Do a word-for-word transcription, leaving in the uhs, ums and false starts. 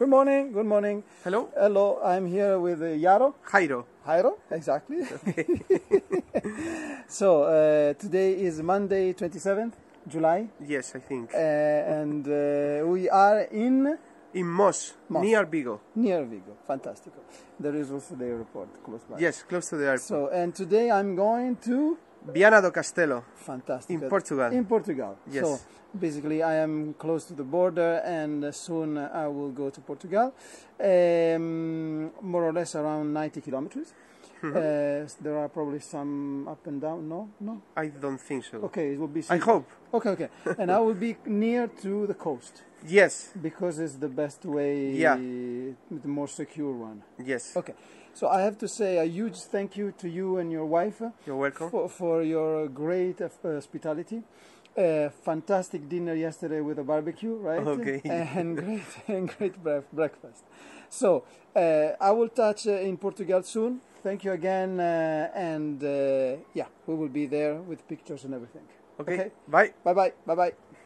Good morning, good morning. Hello. Hello, I'm here with uh, Jairo. Jairo. Jairo, exactly. Okay. So, uh, today is Monday, twenty-seventh July. Yes, I think. Uh, and uh, we are in... In Mos, Mos, near Vigo. Near Vigo, fantastic. There is also the airport close by. Yes, close to the airport. So, and today I'm going to... Viana do Castelo. Fantastic. In Portugal. In Portugal. Yes. So basically I am close to the border and soon I will go to Portugal. Um, more or less around ninety kilometers. Mm-hmm. uh, there are probably some up and down. No? No? I don't think so. Okay, it will be... I hope. Okay, okay. And I will be near to the coast. Yes. Because it's the best way, yeah. The more secure one. Yes. Okay. So I have to say a huge thank you to you and your wife. You're welcome. For, for your great uh, hospitality. Uh, fantastic dinner yesterday with a barbecue, right? Okay. And great, and great bref breakfast. So uh, I will touch uh, in Portugal soon. Thank you again. Uh, and uh, yeah, we will be there with pictures and everything. Okay. Okay. Bye. Bye-bye. Bye-bye.